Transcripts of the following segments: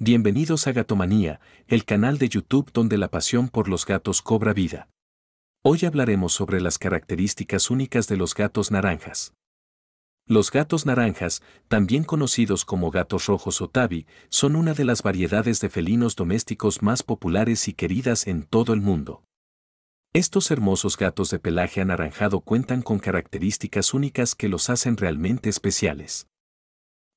Bienvenidos a Gatomanía, el canal de YouTube donde la pasión por los gatos cobra vida. Hoy hablaremos sobre las características únicas de los gatos naranjas. Los gatos naranjas, también conocidos como gatos rojos o tabi, son una de las variedades de felinos domésticos más populares y queridas en todo el mundo. Estos hermosos gatos de pelaje anaranjado cuentan con características únicas que los hacen realmente especiales.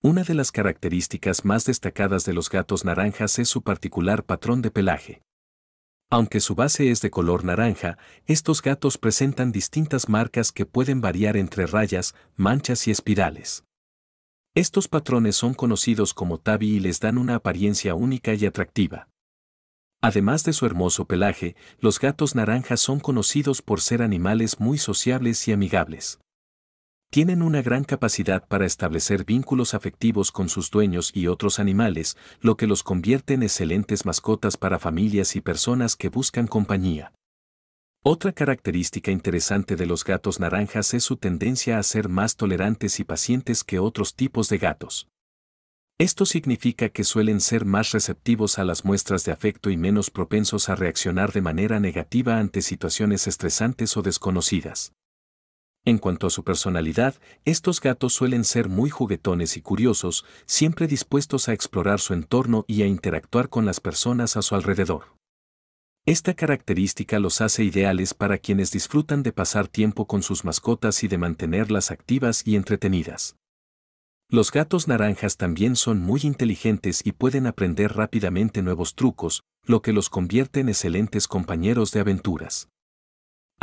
Una de las características más destacadas de los gatos naranjas es su particular patrón de pelaje. Aunque su base es de color naranja, estos gatos presentan distintas marcas que pueden variar entre rayas, manchas y espirales. Estos patrones son conocidos como tabi y les dan una apariencia única y atractiva. Además de su hermoso pelaje, los gatos naranjas son conocidos por ser animales muy sociables y amigables. Tienen una gran capacidad para establecer vínculos afectivos con sus dueños y otros animales, lo que los convierte en excelentes mascotas para familias y personas que buscan compañía. Otra característica interesante de los gatos naranjas es su tendencia a ser más tolerantes y pacientes que otros tipos de gatos. Esto significa que suelen ser más receptivos a las muestras de afecto y menos propensos a reaccionar de manera negativa ante situaciones estresantes o desconocidas. En cuanto a su personalidad, estos gatos suelen ser muy juguetones y curiosos, siempre dispuestos a explorar su entorno y a interactuar con las personas a su alrededor. Esta característica los hace ideales para quienes disfrutan de pasar tiempo con sus mascotas y de mantenerlas activas y entretenidas. Los gatos naranjas también son muy inteligentes y pueden aprender rápidamente nuevos trucos, lo que los convierte en excelentes compañeros de aventuras.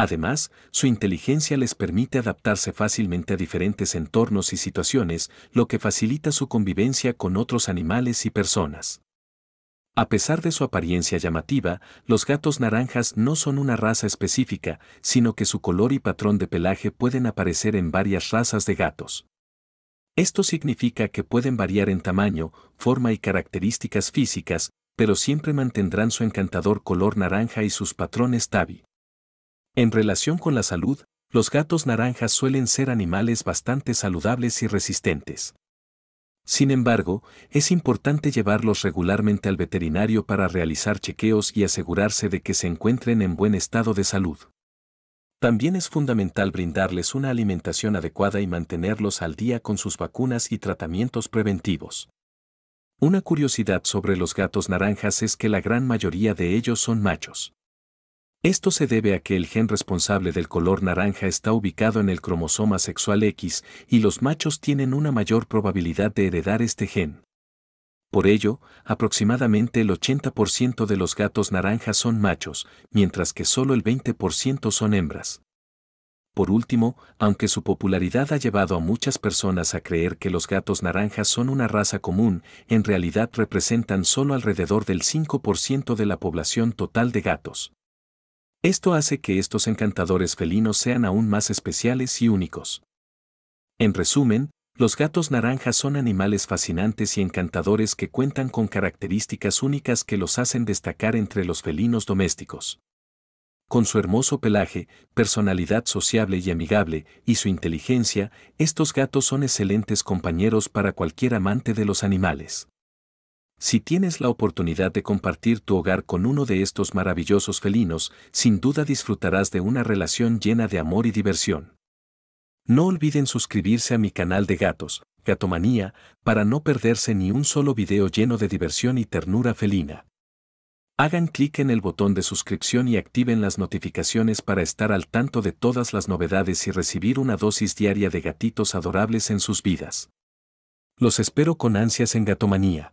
Además, su inteligencia les permite adaptarse fácilmente a diferentes entornos y situaciones, lo que facilita su convivencia con otros animales y personas. A pesar de su apariencia llamativa, los gatos naranjas no son una raza específica, sino que su color y patrón de pelaje pueden aparecer en varias razas de gatos. Esto significa que pueden variar en tamaño, forma y características físicas, pero siempre mantendrán su encantador color naranja y sus patrones tabi. En relación con la salud, los gatos naranjas suelen ser animales bastante saludables y resistentes. Sin embargo, es importante llevarlos regularmente al veterinario para realizar chequeos y asegurarse de que se encuentren en buen estado de salud. También es fundamental brindarles una alimentación adecuada y mantenerlos al día con sus vacunas y tratamientos preventivos. Una curiosidad sobre los gatos naranjas es que la gran mayoría de ellos son machos. Esto se debe a que el gen responsable del color naranja está ubicado en el cromosoma sexual X y los machos tienen una mayor probabilidad de heredar este gen. Por ello, aproximadamente el 80% de los gatos naranjas son machos, mientras que solo el 20% son hembras. Por último, aunque su popularidad ha llevado a muchas personas a creer que los gatos naranjas son una raza común, en realidad representan solo alrededor del 5% de la población total de gatos. Esto hace que estos encantadores felinos sean aún más especiales y únicos. En resumen, los gatos naranjas son animales fascinantes y encantadores que cuentan con características únicas que los hacen destacar entre los felinos domésticos. Con su hermoso pelaje, personalidad sociable y amigable, y su inteligencia, estos gatos son excelentes compañeros para cualquier amante de los animales. Si tienes la oportunidad de compartir tu hogar con uno de estos maravillosos felinos, sin duda disfrutarás de una relación llena de amor y diversión. No olviden suscribirse a mi canal de gatos, Gatomanía, para no perderse ni un solo video lleno de diversión y ternura felina. Hagan clic en el botón de suscripción y activen las notificaciones para estar al tanto de todas las novedades y recibir una dosis diaria de gatitos adorables en sus vidas. Los espero con ansias en Gatomanía.